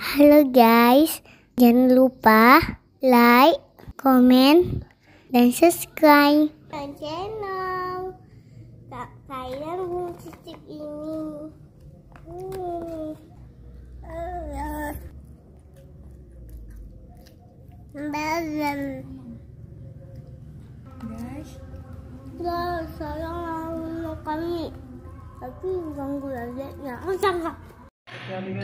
Halo guys, jangan lupa like, comment, dan subscribe channel kalian cicip ini. Guys, saya mau makan mie, tapi ganggu adiknya. Jangan. Okay.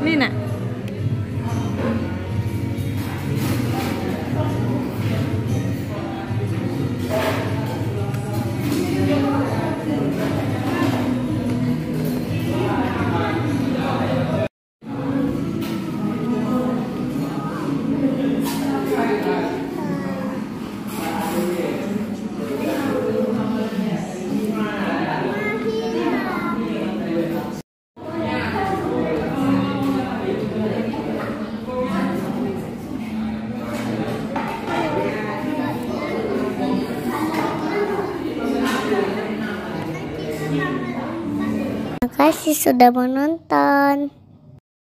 Nina. Terima kasih sudah menonton.